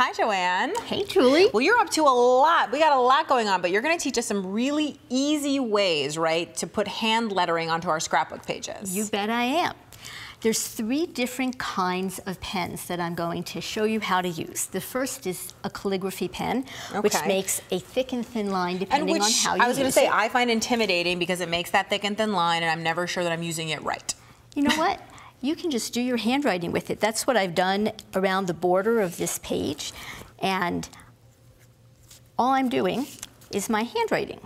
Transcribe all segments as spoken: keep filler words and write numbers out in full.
Hi, Joanne. Hey, Julie. Well, you're up to a lot. We got a lot going on, but you're going to teach us some really easy ways, right, to put hand lettering onto our scrapbook pages. You bet I am. There's three different kinds of pens that I'm going to show you how to use. The first is a calligraphy pen, okay, which makes a thick and thin line depending and which, on how you I was going to say, it. I find intimidating because it makes that thick and thin line, and I'm never sure that I'm using it right. You know what? You can just do your handwriting with it. That's what I've done around the border of this page. And all I'm doing is my handwriting.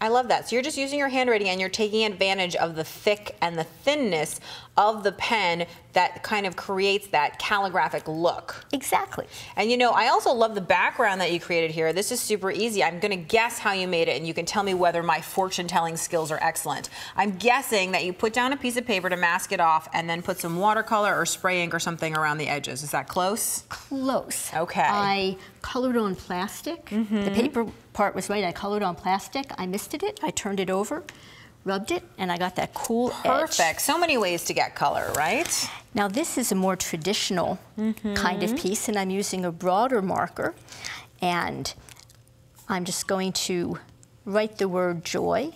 I love that. So you're just using your handwriting and you're taking advantage of the thick and the thinness of the pen that kind of creates that calligraphic look. Exactly. And you know, I also love the background that you created here. This is super easy. I'm going to guess how you made it and you can tell me whether my fortune-telling skills are excellent. I'm guessing that you put down a piece of paper to mask it off and then put some watercolor or spray ink or something around the edges. Is that close? Close. Okay. I colored on plastic. Mm-hmm. The paper part was right. I colored on plastic. I misted it. I turned it over, rubbed it, and I got that cool Perfect. edge. Perfect. So many ways to get color, right? Now this is a more traditional mm-hmm. kind of piece, and I'm using a broader marker, and I'm just going to write the word joy.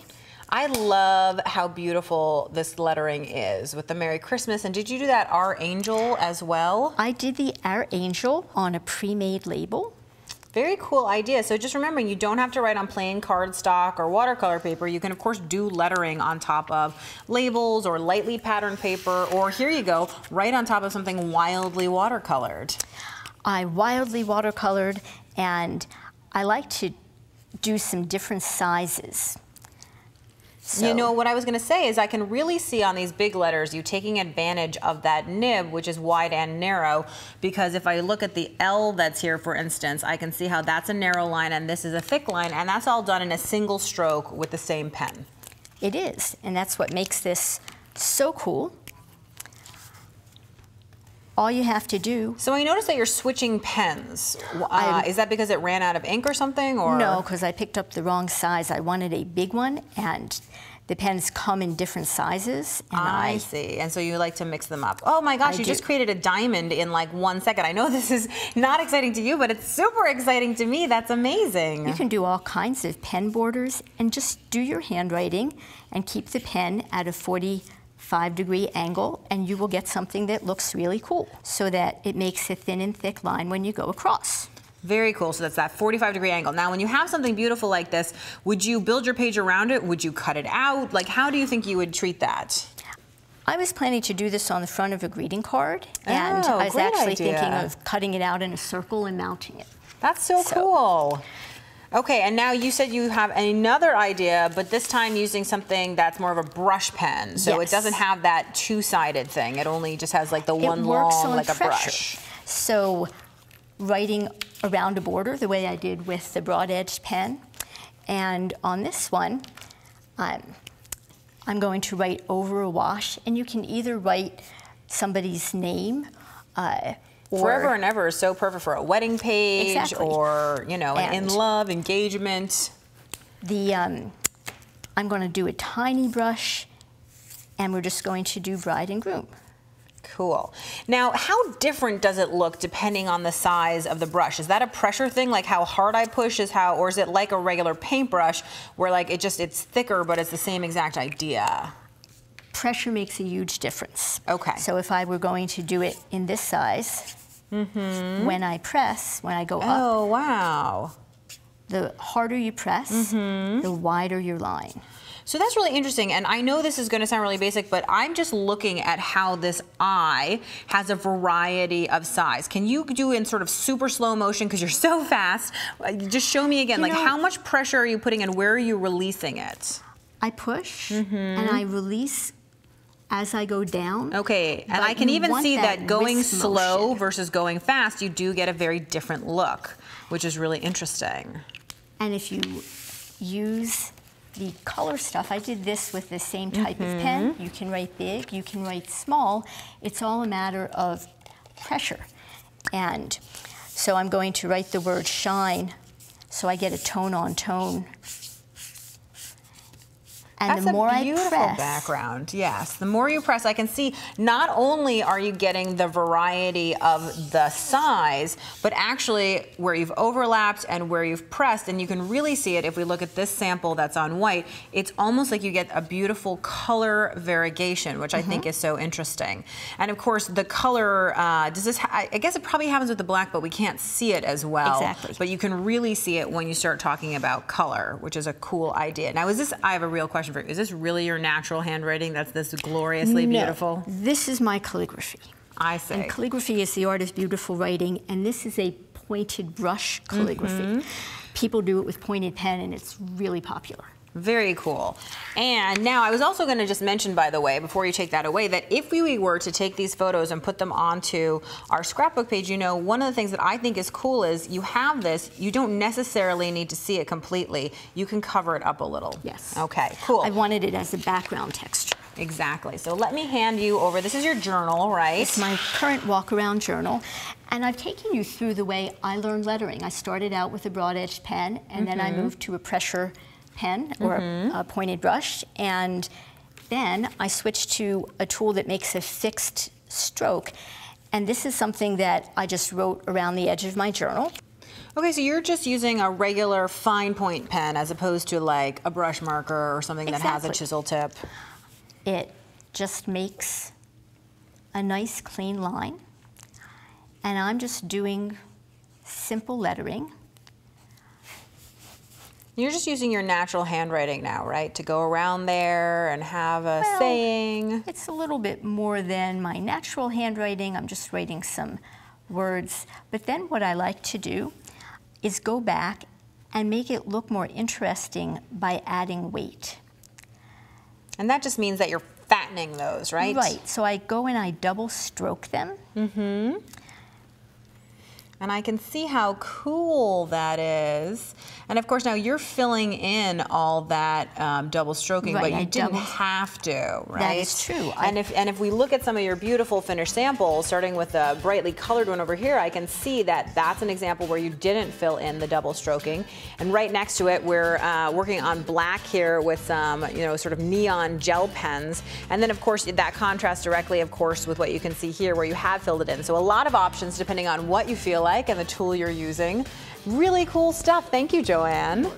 I love how beautiful this lettering is with the Merry Christmas. And did you do that Our Angel as well? I did the Our Angel on a pre-made label. Very cool idea. So just remembering, you don't have to write on plain cardstock or watercolor paper. You can, of course, do lettering on top of labels or lightly patterned paper, or here you go, right on top of something wildly watercolored. I wildly watercolored, and I like to do some different sizes. So. You know, what I was going to say is I can really see on these big letters you taking advantage of that nib, which is wide and narrow, because if I look at the L that's here, for instance, I can see how that's a narrow line and this is a thick line, and that's all done in a single stroke with the same pen. It is, and that's what makes this so cool. All you have to do. So I noticed that you're switching pens. Uh, is that because it ran out of ink or something? Or? No, because I picked up the wrong size. I wanted a big one, and the pens come in different sizes. And I, I see, and so you like to mix them up. Oh my gosh, I you do. just created a diamond in like one second. I know this is not exciting to you, but it's super exciting to me. That's amazing. You can do all kinds of pen borders and just do your handwriting and keep the pen at a forty-five degree angle, and you will get something that looks really cool, so that it makes a thin and thick line when you go across. Very cool. So that's that forty-five degree angle. Now when you have something beautiful like this, would you build your page around it? Would you cut it out? Like, how do you think you would treat that? I was planning to do this on the front of a greeting card, and oh, I was actually idea. thinking of cutting it out in a circle and mounting it. That's so, so. cool. Okay, and now you said you have another idea, but this time using something that's more of a brush pen. So yes. it doesn't have that two-sided thing. It only just has like the it one works long, on like pressure. a brush. So writing around a border the way I did with the broad-edged pen. And on this one, I'm, I'm going to write over a wash, and you can either write somebody's name, uh, Forever and Ever is so perfect for a wedding page, exactly. or, you know, an in-love engagement. The, um, I'm going to do a tiny brush, and we're just going to do bride and groom. Cool. Now, how different does it look depending on the size of the brush? Is that a pressure thing, like how hard I push is how, or is it like a regular paintbrush where, like, it just, it's thicker, but it's the same exact idea? Pressure makes a huge difference. Okay. So if I were going to do it in this size, mm-hmm. when I press, when I go oh, up. Oh, wow. The harder you press, mm-hmm. the wider your line. So that's really interesting, and I know this is going to sound really basic, but I'm just looking at how this eye has a variety of size. Can you do it in sort of super slow motion, because you're so fast? Just show me again, you like know, how much pressure are you putting and where are you releasing it? I push, mm-hmm. and I release as I go down. Okay, and I can even see that, that going slow motion. versus going fast, you do get a very different look, which is really interesting. And if you use the color stuff, I did this with the same type mm-hmm. of pen. You can write big, you can write small. It's all a matter of pressure. And so I'm going to write the word shine, so I get a tone on tone. And That's the more a beautiful I press, background. Yes, the more you press, I can see not only are you getting the variety of the size, but actually where you've overlapped and where you've pressed, and you can really see it if we look at this sample that's on white. It's almost like you get a beautiful color variegation, which mm-hmm. I think is so interesting. And of course, the color uh, does this. Ha I guess it probably happens with the black, but we can't see it as well. Exactly. But you can really see it when you start talking about color, which is a cool idea. Now, is this? I have a real question. Is this really your natural handwriting that's this gloriously no, beautiful? This is my calligraphy. I see. And calligraphy is the art of beautiful writing, and this is a pointed brush calligraphy. Mm-hmm. People do it with pointed pen, and it's really popular. Very cool. And now I was also going to just mention, by the way, before you take that away, that if we were to take these photos and put them onto our scrapbook page, you know, one of the things that I think is cool is you have this, you don't necessarily need to see it completely. You can cover it up a little. Yes. Okay, cool. I wanted it as a background texture. Exactly. So let me hand you over. This is your journal, right? It's my current walk-around journal. And I've taken you through the way I learned lettering. I started out with a broad-edged pen, and mm-hmm. then I moved to a pressure pen or mm-hmm. a, a pointed brush, and then I switched to a tool that makes a fixed stroke, and this is something that I just wrote around the edge of my journal. Okay, so you're just using a regular fine point pen as opposed to like a brush marker or something exactly. that has a chisel tip. It just makes a nice clean line, and I'm just doing simple lettering. You're just using your natural handwriting now, right? To go around there and have a well, saying. It's a little bit more than my natural handwriting. I'm just writing some words. But then what I like to do is go back and make it look more interesting by adding weight. And that just means that you're fattening those, right? Right. So I go and I double stroke them. Mm-hmm. And I can see how cool that is. And of course, now you're filling in all that um, double stroking, right, but you I didn't doubled. have to, right? That is true. And I... if and if we look at some of your beautiful finished samples, starting with the brightly colored one over here, I can see that that's an example where you didn't fill in the double stroking. And right next to it, we're uh, working on black here with some, you know, sort of neon gel pens. And then of course, that contrasts directly, of course, with what you can see here where you have filled it in. So a lot of options depending on what you feel like and the tool you're using. Really cool stuff. Thank you, Joanne.